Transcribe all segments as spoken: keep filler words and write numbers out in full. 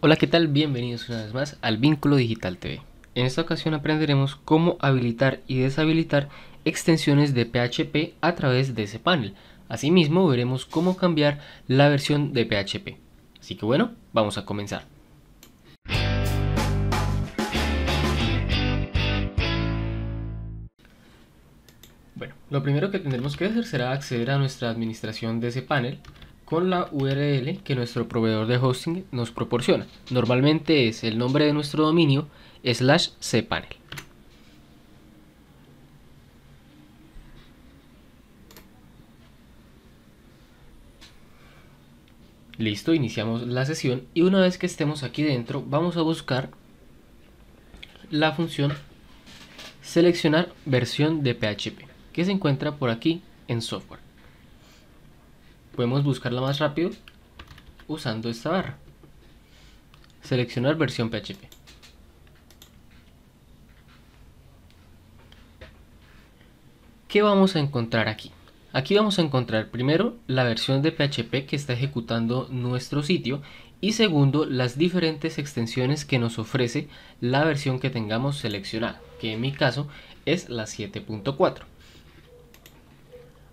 Hola, ¿qué tal? Bienvenidos una vez más al Vínculo Digital T V. En esta ocasión aprenderemos cómo habilitar y deshabilitar extensiones de P H P a través de cPanel. Asimismo, veremos cómo cambiar la versión de P H P. Así que bueno, vamos a comenzar. Bueno, lo primero que tendremos que hacer será acceder a nuestra administración de cPanel con la U R L que nuestro proveedor de hosting nos proporciona. Normalmente es el nombre de nuestro dominio slash cPanel. Listo, iniciamos la sesión y una vez que estemos aquí dentro vamos a buscar la función seleccionar versión de P H P que se encuentra por aquí en software. Podemos buscarla más rápido usando esta barra. Seleccionar versión P H P. ¿Qué vamos a encontrar aquí? Aquí vamos a encontrar primero la versión de P H P que está ejecutando nuestro sitio y segundo las diferentes extensiones que nos ofrece la versión que tengamos seleccionada, que en mi caso es la siete punto cuatro.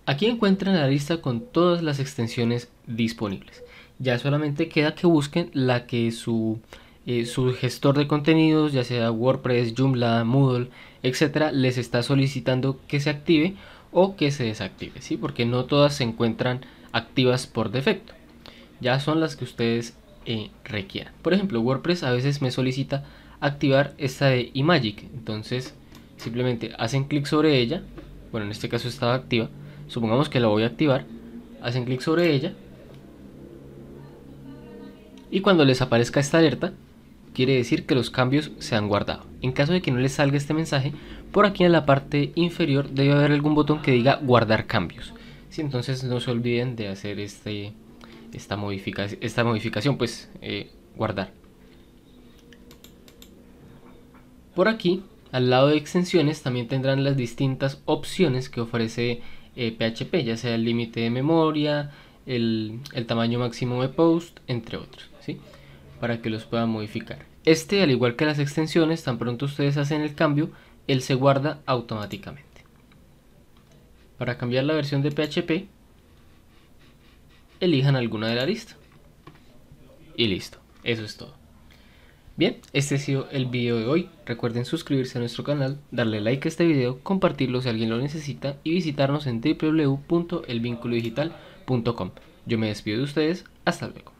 Aquí encuentran la lista con todas las extensiones disponibles. Ya solamente queda que busquen la que su, eh, su gestor de contenidos, ya sea WordPress, Joomla, Moodle, etcétera, les está solicitando que se active o que se desactive, ¿sí? Porque no todas se encuentran activas por defecto. Ya son las que ustedes eh, requieran. Por ejemplo, WordPress a veces me solicita activar esta de Imagick. Entonces, simplemente hacen clic sobre ella. Bueno, en este caso estaba activa. Supongamos que la voy a activar, hacen clic sobre ella y cuando les aparezca esta alerta quiere decir que los cambios se han guardado. En caso de que no les salga este mensaje, por aquí en la parte inferior debe haber algún botón que diga guardar cambios, sí, entonces no se olviden de hacer este, esta, modifica, esta modificación, pues eh, guardar. Por aquí al lado de extensiones también tendrán las distintas opciones que ofrece Eh, P H P, ya sea el límite de memoria, el, el tamaño máximo de post, entre otros, ¿sí? Para que los puedan modificar. Este, al igual que las extensiones, tan pronto ustedes hacen el cambio, él se guarda automáticamente. Para cambiar la versión de P H P, elijan alguna de la lista. Y listo, eso es todo. Bien, este ha sido el video de hoy. Recuerden suscribirse a nuestro canal, darle like a este video, compartirlo si alguien lo necesita y visitarnos en w w w punto el vínculo digital punto com. Yo me despido de ustedes, hasta luego.